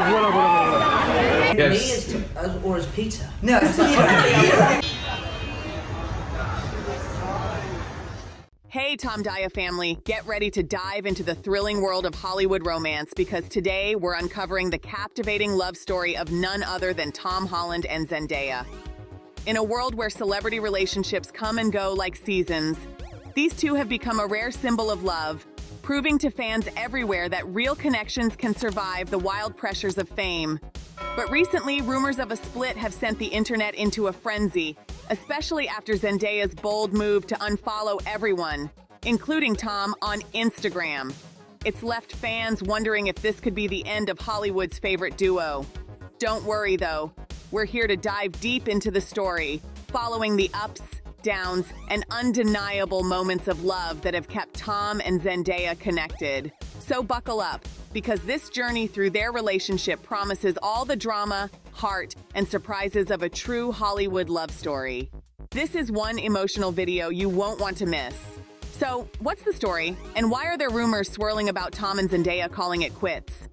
Voilà. Yes. Me as, or as Peter? No, it's Peter. Hey, Tomdaya family, get ready to dive into the thrilling world of Hollywood romance because today we're uncovering the captivating love story of none other than Tom Holland and Zendaya. In a world where celebrity relationships come and go like seasons, these two have become a rare symbol of love, proving to fans everywhere that real connections can survive the wild pressures of fame. But recently, rumors of a split have sent the internet into a frenzy, especially after Zendaya's bold move to unfollow everyone, including Tom, on Instagram. It's left fans wondering if this could be the end of Hollywood's favorite duo. Don't worry though, we're here to dive deep into the story, following the ups, downs, and undeniable moments of love that have kept Tom and Zendaya connected. So buckle up, because this journey through their relationship promises all the drama, heart, and surprises of a true Hollywood love story. This is one emotional video you won't want to miss. So, what's the story, and why are there rumors swirling about Tom and Zendaya calling it quits?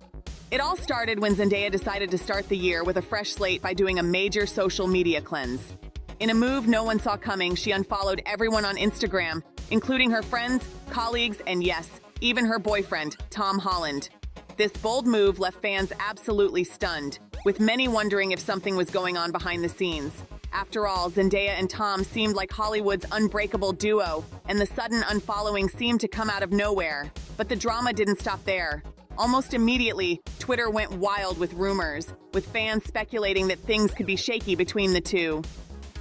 It all started when Zendaya decided to start the year with a fresh slate by doing a major social media cleanse. In a move no one saw coming, she unfollowed everyone on Instagram, including her friends, colleagues, and yes, even her boyfriend, Tom Holland. This bold move left fans absolutely stunned, with many wondering if something was going on behind the scenes. After all, Zendaya and Tom seemed like Hollywood's unbreakable duo, and the sudden unfollowing seemed to come out of nowhere. But the drama didn't stop there. Almost immediately, Twitter went wild with rumors, with fans speculating that things could be shaky between the two.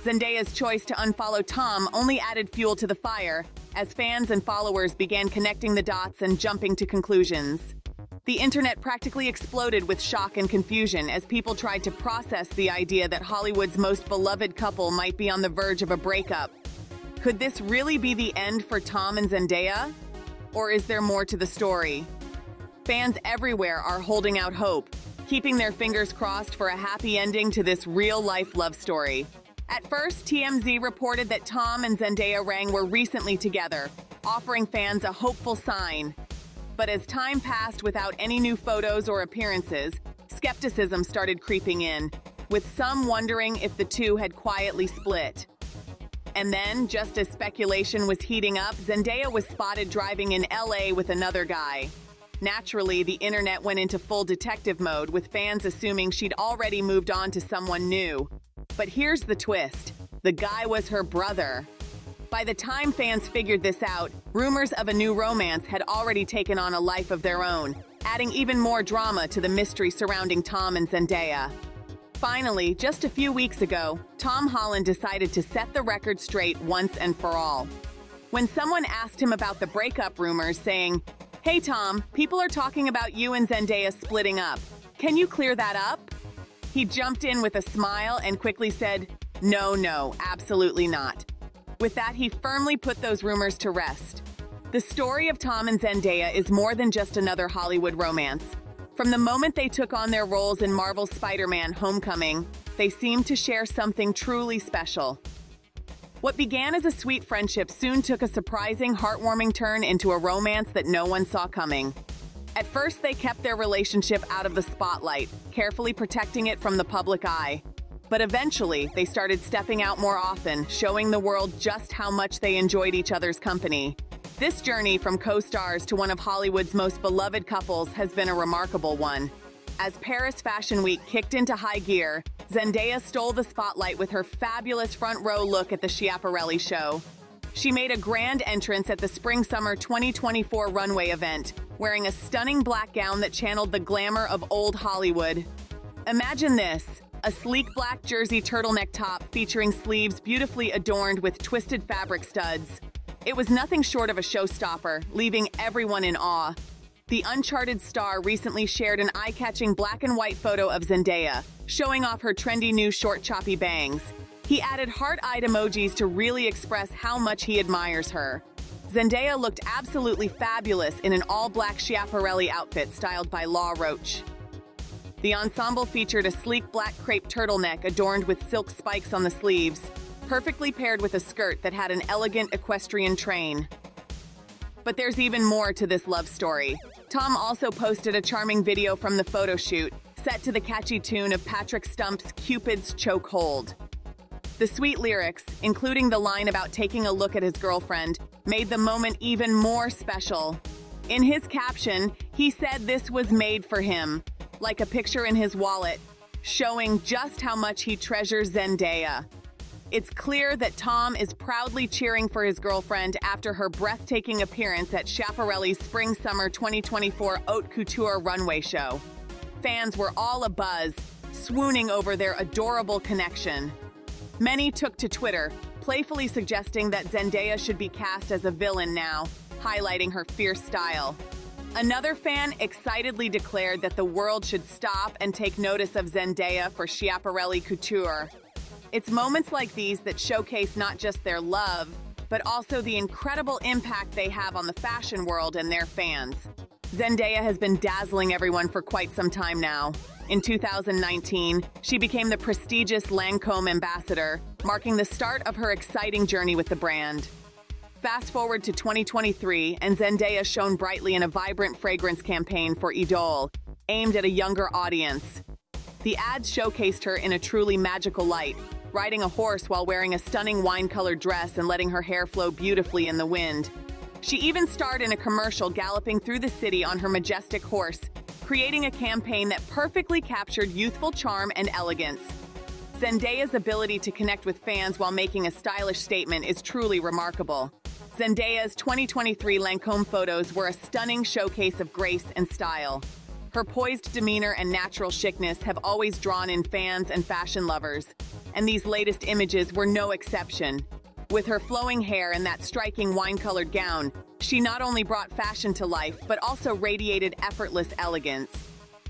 Zendaya's choice to unfollow Tom only added fuel to the fire, as fans and followers began connecting the dots and jumping to conclusions. The internet practically exploded with shock and confusion as people tried to process the idea that Hollywood's most beloved couple might be on the verge of a breakup. Could this really be the end for Tom and Zendaya? Or is there more to the story? Fans everywhere are holding out hope, keeping their fingers crossed for a happy ending to this real-life love story. At first, TMZ reported that Tom and Zendaya were recently together, offering fans a hopeful sign. But as time passed without any new photos or appearances, skepticism started creeping in, with some wondering if the two had quietly split. And then, just as speculation was heating up, Zendaya was spotted driving in LA with another guy. Naturally, the internet went into full detective mode, with fans assuming she'd already moved on to someone new. But here's the twist. The guy was her brother. By the time fans figured this out, rumors of a new romance had already taken on a life of their own, adding even more drama to the mystery surrounding Tom and Zendaya. Finally, just a few weeks ago, Tom Holland decided to set the record straight once and for all. When someone asked him about the breakup rumors, saying, "Hey Tom, people are talking about you and Zendaya splitting up. Can you clear that up?" He jumped in with a smile and quickly said, "No, no, absolutely not." With that, he firmly put those rumors to rest. The story of Tom and Zendaya is more than just another Hollywood romance. From the moment they took on their roles in Marvel's Spider-Man Homecoming, they seemed to share something truly special. What began as a sweet friendship soon took a surprising, heartwarming turn into a romance that no one saw coming. At first, they kept their relationship out of the spotlight, carefully protecting it from the public eye. But eventually, they started stepping out more often, showing the world just how much they enjoyed each other's company. This journey from co-stars to one of Hollywood's most beloved couples has been a remarkable one. As Paris Fashion Week kicked into high gear, Zendaya stole the spotlight with her fabulous front-row look at the Schiaparelli show. She made a grand entrance at the Spring-Summer 2024 runway event, wearing a stunning black gown that channeled the glamour of old Hollywood. Imagine this, a sleek black jersey turtleneck top featuring sleeves beautifully adorned with twisted fabric studs. It was nothing short of a showstopper, leaving everyone in awe. The uncharted star recently shared an eye-catching black and white photo of Zendaya, showing off her trendy new short choppy bangs. He added heart-eyed emojis to really express how much he admires her. Zendaya looked absolutely fabulous in an all-black Schiaparelli outfit styled by Law Roach. The ensemble featured a sleek black crepe turtleneck adorned with silk spikes on the sleeves, perfectly paired with a skirt that had an elegant equestrian train. But there's even more to this love story. Tom also posted a charming video from the photo shoot, set to the catchy tune of Patrick Stump's Cupid's Chokehold. The sweet lyrics, including the line about taking a look at his girlfriend, made the moment even more special. In his caption, he said this was made for him, like a picture in his wallet, showing just how much he treasures Zendaya. It's clear that Tom is proudly cheering for his girlfriend after her breathtaking appearance at Schiaparelli's Spring-Summer 2024 Haute Couture runway show. Fans were all abuzz, swooning over their adorable connection. Many took to Twitter, playfully suggesting that Zendaya should be cast as a villain now, highlighting her fierce style. Another fan excitedly declared that the world should stop and take notice of Zendaya for Schiaparelli couture. It's moments like these that showcase not just their love, but also the incredible impact they have on the fashion world and their fans. Zendaya has been dazzling everyone for quite some time now. In 2019, she became the prestigious Lancôme ambassador, marking the start of her exciting journey with the brand. Fast forward to 2023, and Zendaya shone brightly in a vibrant fragrance campaign for Idole, aimed at a younger audience. The ads showcased her in a truly magical light, riding a horse while wearing a stunning wine-colored dress and letting her hair flow beautifully in the wind. She even starred in a commercial galloping through the city on her majestic horse, creating a campaign that perfectly captured youthful charm and elegance. Zendaya's ability to connect with fans while making a stylish statement is truly remarkable. Zendaya's 2023 Lancôme photos were a stunning showcase of grace and style. Her poised demeanor and natural chicness have always drawn in fans and fashion lovers, and these latest images were no exception. With her flowing hair and that striking wine-colored gown, she not only brought fashion to life, but also radiated effortless elegance.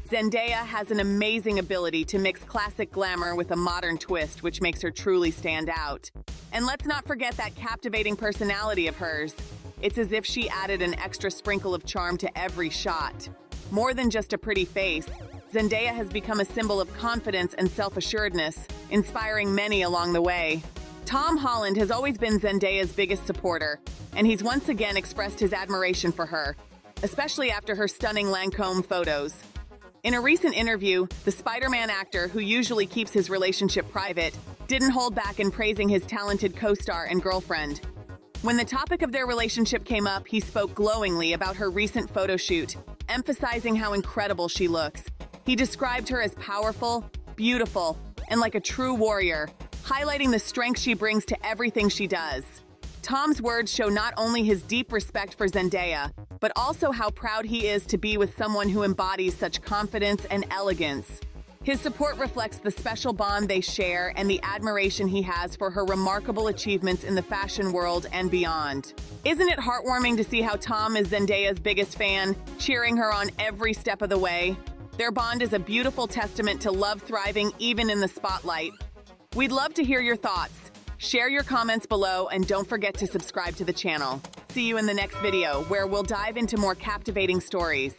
Zendaya has an amazing ability to mix classic glamour with a modern twist, which makes her truly stand out. And let's not forget that captivating personality of hers. It's as if she added an extra sprinkle of charm to every shot. More than just a pretty face, Zendaya has become a symbol of confidence and self-assuredness, inspiring many along the way. Tom Holland has always been Zendaya's biggest supporter, and he's once again expressed his admiration for her, especially after her stunning Lancôme photos. In a recent interview, the Spider-Man actor, who usually keeps his relationship private, didn't hold back in praising his talented co-star and girlfriend. When the topic of their relationship came up, he spoke glowingly about her recent photo shoot, emphasizing how incredible she looks. He described her as powerful, beautiful, and like a true warrior, highlighting the strength she brings to everything she does. Tom's words show not only his deep respect for Zendaya, but also how proud he is to be with someone who embodies such confidence and elegance. His support reflects the special bond they share and the admiration he has for her remarkable achievements in the fashion world and beyond. Isn't it heartwarming to see how Tom is Zendaya's biggest fan, cheering her on every step of the way? Their bond is a beautiful testament to love thriving even in the spotlight. We'd love to hear your thoughts. Share your comments below and don't forget to subscribe to the channel. See you in the next video, where we'll dive into more captivating stories.